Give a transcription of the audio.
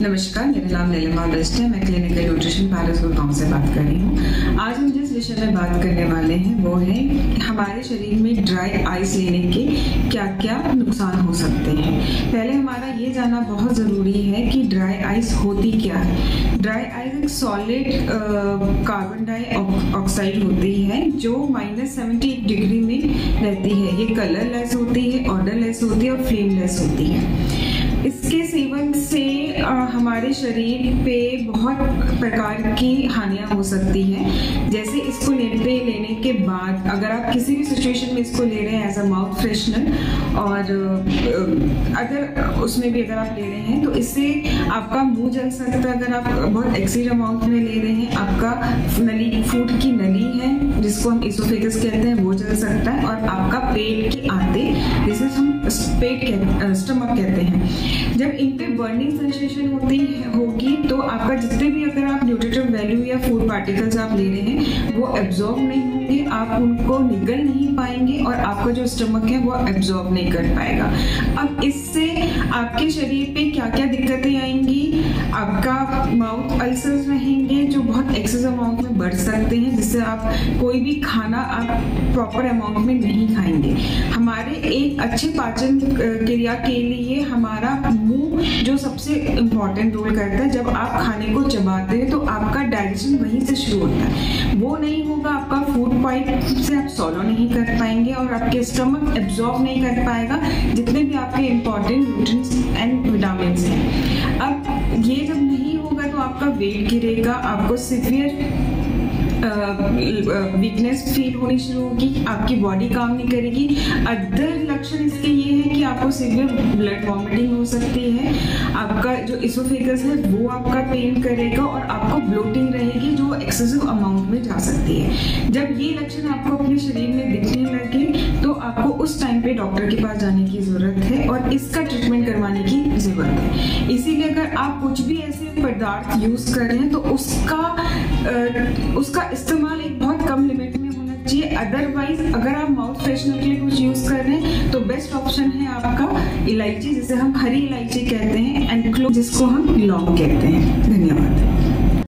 नमस्कार, मेरा नाम नीलिमा दस्ट है। मैं क्लिनिकल न्यूट्रिशन पार्लस गाँव से बात कर रही हूँ। आज हम जिस विषय में बात करने वाले हैं वो है हमारे शरीर में ड्राई आइस लेने के क्या क्या नुकसान हो सकते हैं। पहले हमारा ये जानना बहुत ज़रूरी है कि ड्राई आइस होती क्या है। ड्राई आइस एक सॉलिड कार्बन डाई ऑक्साइड होती है जो -78 डिग्री में रहती है। ये कलरलेस होती है, ऑर्डरलेस होती है और फ्लेमलेस होती है। इसके सेवन से हमारे शरीर पे बहुत प्रकार की हानियां हो सकती हैं। जैसे इसको लेने के बाद अगर आप किसी भी सिचुएशन में इसको ले रहे हैं एज अ माउथ फ्रेशनर, और अगर उसमें भी अगर आप ले रहे हैं तो इससे आपका मुंह जल सकता है। अगर आप बहुत एक्सीड अमाउंट में ले रहे हैं, आपका नली, फूड की नली है जिसको हम एसोफेगस कहते हैं, वो जल सकता है। और आपका पेट के आते, जिसे हम स्टमक कहते हैं, जब इन पे बर्निंग सेंसेशन होगी तो आपका जितने भी अगर आप न्यूट्रिटिव वैल्यू या फूड पार्टिकल्स आप ले रहे हैं वो एब्जॉर्ब नहीं होंगे, आप उनको निगल नहीं पाएंगे और आपका जो स्टमक है वो एब्जॉर्ब नहीं कर पाएगा। अब इससे आपके शरीर पे क्या क्या दिक्कतें आएंगी। आपका माउथ अल्सर्स रहेंगे जो बहुत एक्सेस अमाउंट में बढ़ सकते हैं, जिससे आप कोई भी खाना आप प्रॉपर अमाउंट में नहीं खाएंगे। हमारे एक अच्छे पाचन क्रिया के लिए हमारा मुंह जो सबसे इम्पॉर्टेंट रोल करता है। जब आप खाने को चबाते हैं तो आपका डाइजेशन वहीं से शुरू होता है, वो नहीं होगा, आपका फूड पाइप से आप सॉलो नहीं कर पाएंगे और आपके स्टमक एब्जॉर्ब नहीं कर पाएगा जितने भी आपके इम्पॉर्टेंट न्यूट्रिएंट्स एंड विटामिन्स हैं। अब ये जब नहीं होगा तो आपका वेट गिरेगा, आपको सीवियर वीकनेस फील होनी शुरू होगी, आपकी बॉडी काम नहीं करेगी। अदर लक्षण इसके ये है कि आपको सीवियर ब्लड वॉमिटिंग हो सकती है, आपका जो एसोफेगस है वो आपका पेन करेगा और आपको ब्लोटिंग रहेगी जो एक्सेसिव अमाउंट में जा सकती है। जब ये लक्षण आपको अपने शरीर में दिखने लगे तो आपको उस टाइम पे डॉक्टर के पास जाने की ज़रूरत है और इसका ट्रीटमेंट करवाने की ज़रूरत है। इसीलिए अगर आप कुछ भी ऐसे पदार्थ यूज़ करें तो उसका इस्तेमाल एक बहुत कम लिमिट में होना चाहिए। अदरवाइज अगर आप माउथ फ्रेशनर के लिए कुछ यूज़ कर रहे हैं तो बेस्ट ऑप्शन है आपका इलायची, जिसे हम हरी इलायची कहते हैं, एंड क्लोव, जिसको हम लौंग कहते हैं। धन्यवाद।